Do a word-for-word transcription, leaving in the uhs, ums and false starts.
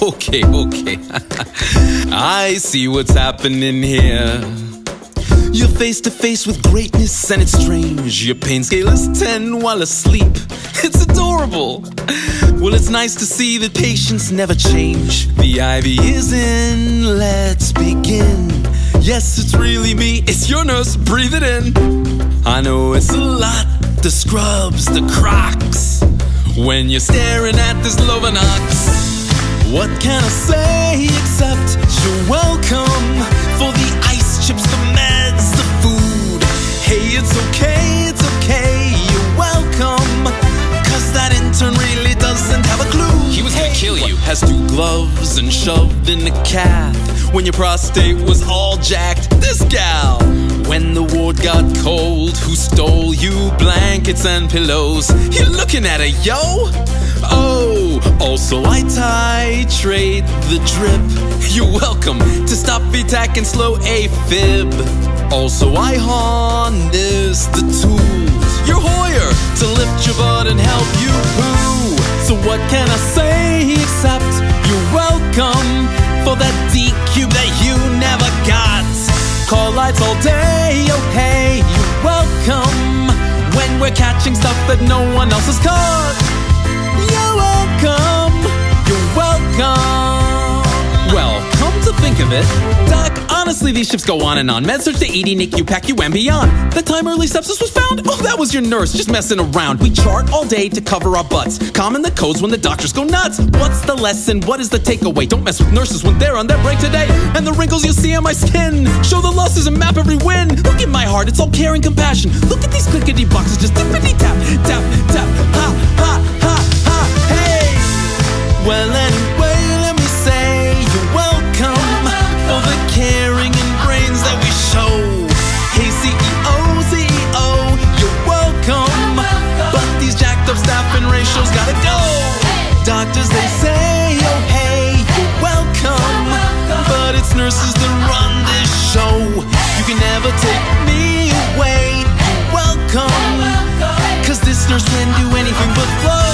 Okay, okay. I see what's happening here. You're face to face with greatness, and it's strange. Your pain scale is ten while asleep. It's adorable. Well, it's nice to see that patients never change. The ivy is in, let's begin. Yes, it's really me, it's your nurse, breathe it in. I know it's a lot, the scrubs, the crocs, when you're staring at this Lovenox. What can I say except you're welcome for the ice chips, the meds, the food. Hey, it's okay, it's okay, you're welcome, cause that intern really doesn't have a clue. He was hey. gonna kill you. Has two gloves and shoved in the cath when your prostate was all jacked. This gal, when the ward got cold, who stole you blankets and pillows? You're looking at her, yo! Oh, also I titrate the drip. You're welcome to stop V TAC and slow AFib. Also I harness the tools. You're Hoyer to lift your butt and help you poo. So what can I say except you're welcome for that D cube that you never got? Call lights all day, okay, you're welcome, when we're catching stuff that no one else has caught. You're welcome, you're welcome. Well, come to think of it, Doc, honestly, these shifts go on and on. MedSearch to E D, NICU, PACU, and beyond. The time early sepsis was found? Oh, that was your nurse just messing around. We chart all day to cover our butts, common the codes when the doctors go nuts. What's the lesson? What is the takeaway? Don't mess with nurses when they're on their break today. And the wrinkles you see on my skin show the losses and map every win. Look at my heart, it's all care and compassion. Look at these clickety boxes, just tippity tap, tap, tap, ha, ha, ha, ha, hey! Well, anyway, let me say you're welcome for the caring and brains that we show. Hey C E O, C E O, you're welcome, but these jacked up staffing ratios gotta go. Doctors, they say, oh hey, you're welcome, but it's nurses that run this show. You can never take me away, you're welcome, cause this nurse can do anything but flow.